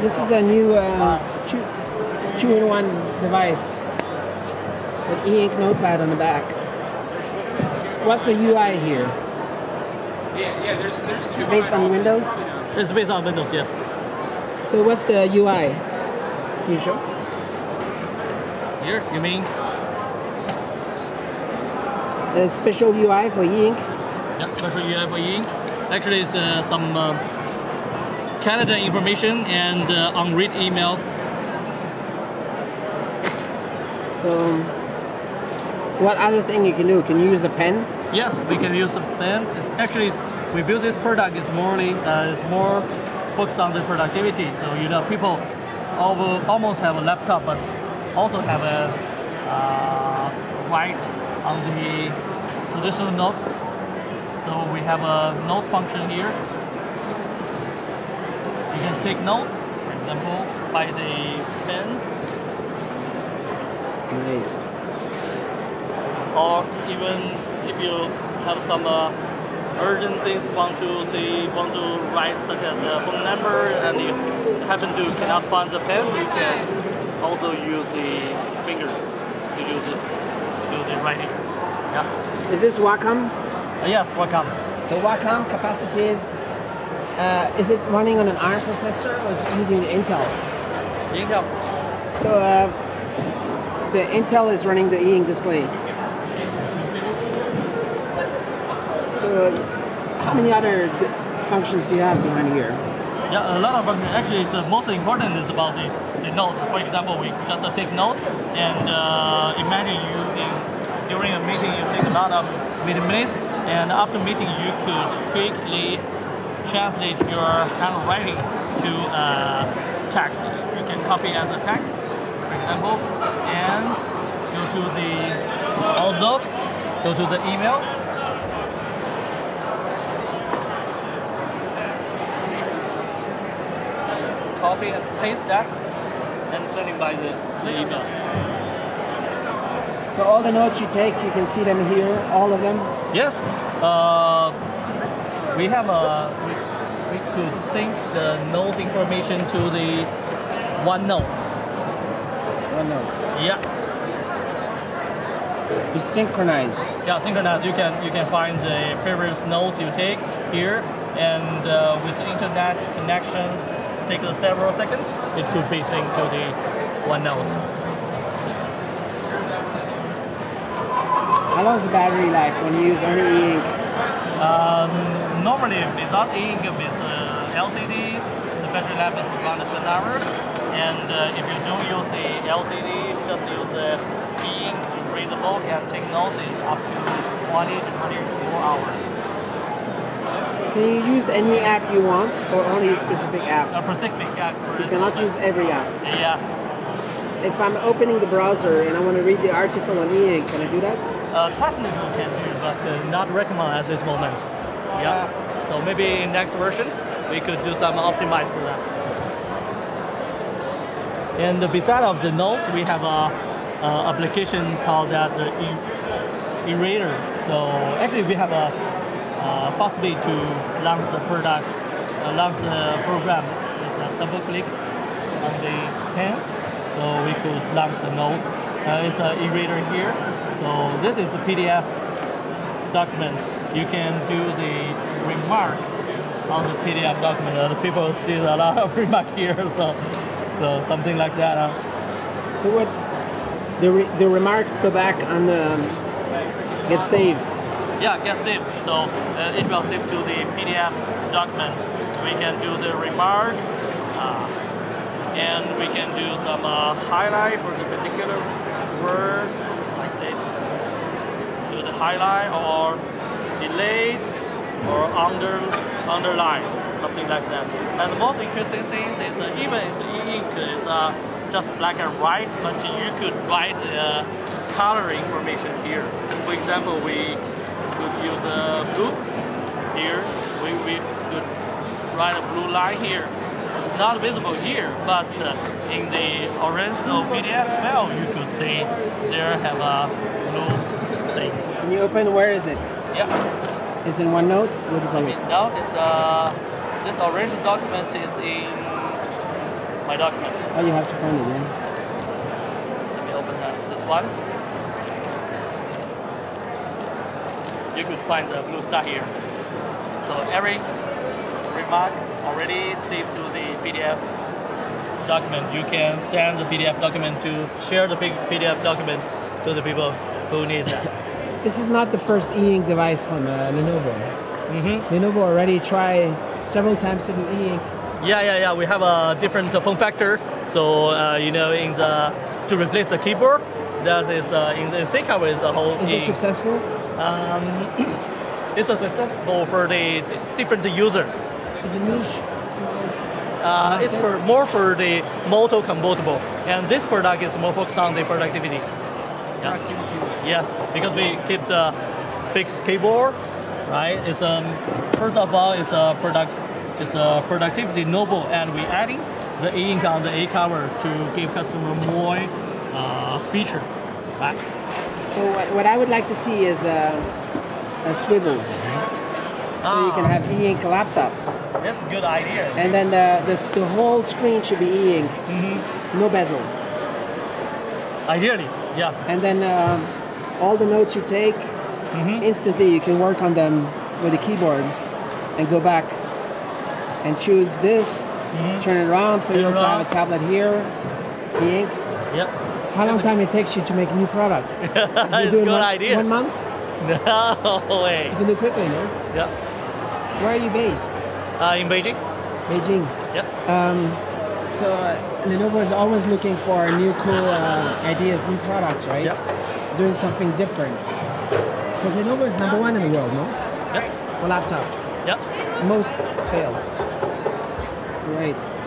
This is a new two-in-one device with E Ink notepad on the back. What's the UI here? Yeah, there's two. Based on Windows? It's based on Windows, yes. So what's the UI? Can you show? Here, you mean? The special UI for E Ink? Yeah, special UI for E Ink. Actually, it's some calendar information and unread email. So, what other thing you can do? Can you use a pen? Yes, we can use a pen. It's actually, we built this product. It's more focused on the productivity. So you know, people almost have a laptop, but also have a write on the traditional note. So we have a note function here. You can take notes, for example, by the pen. Nice. Or even if you have some urgent things want to write, such as a phone number, and you cannot find the pen, you can also use the finger to do the writing. Yeah. Is this Wacom? Yes, Wacom. So Wacom capacitive. Is it running on an ARM processor or is it using the Intel? Intel. So the Intel is running the E Ink display. So how many other functions do you have behind here? Yeah, a lot of functions. Actually, it's most important is about the note. For example, we just take notes and imagine you during a meeting you take a lot of minutes, and after meeting you could quickly translate your handwriting to text. You can copy as a text, for example, and go to the Outlook, go to the email. Copy and paste that, and send it by the email. So all the notes you take, you can see them here, all of them? Yes. We have we could sync the notes information to the OneNote. OneNote. Yeah. You synchronize. Yeah, synchronize. You can find the previous notes you take here, and with the internet connection, take several seconds. It could be synced to the OneNote. How long is the battery life when you use only E Ink? Normally, without E Ink, with LCDs, the battery life is around 10 hours. And if you don't use the LCD, just use the E Ink to read the book and take notes, is up to 20 to 24 hours. Can you use any app you want, or only a specific app? A specific app. You cannot use every app. Yeah. If I'm opening the browser and I want to read the article on E Ink, can I do that? Technically can do, but not recommend at this moment. Yeah. So maybe in next version we could do some optimize for that. And beside of the notes, we have a application called that the eReader. So actually we have a fast way to launch the product, launch the program. It's a double click on the pen, so we could launch the notes. It's an eReader here. So this is a PDF document. You can do the remark on the PDF document. The people see a lot of remark here, so something like that. So what the remarks go back and get saved. Yeah, get saved. So it will save to the PDF document. We can do the remark, and we can do some highlight for the particular word. Highlight or delete or underline, something like that. And the most interesting thing is even it's E Ink is just black and white, but you could write color information here. For example, we could use a blue here. We could write a blue line here. It's not visible here, but in the original PDF file, you could see there have a blue. When you open, where is it? Yeah. It's in OneNote? What do you call it? No, it's this original document is in my document. Oh, you have to find it, yeah. Let me open this one. You could find the blue star here. So every remark already saved to the PDF document. You can send the PDF document to share the PDF document to the people who need that. This is not the first e-ink device from Lenovo. Mm-hmm. Lenovo already tried several times to do e-ink. Yeah. We have a different form factor. So you know, to replace the keyboard, that is in sync with the whole. Is it successful? It's successful for the different user. It's a niche. It's more for the motor convertible, and this product is more focused on the productivity. Yeah. Productivity. Yes, because we keep the fixed keyboard, right? It's first of all, it's a product. It's a productivity noble, and we adding the E Ink on the A cover to give customer more feature. Right? So what I would like to see is a swivel, so you can have E Ink laptop. That's a good idea. And then the whole screen should be E Ink, no bezel. Ideally, yeah. And then all the notes you take instantly, you can work on them with a keyboard and go back. And choose this, turn it around, so you also have a tablet here, E Ink. Yep. How long time it takes you to make a new product? It's a good idea. 1 month? No way. You can do quickly, no? Yep. Where are you based? In Beijing. Beijing. Yep. So Lenovo is always looking for new cool ideas, new products, right? Yep. Doing something different. Because Lenovo is #1 in the world, no? Yep. For laptop. Yep. Most sales. Great.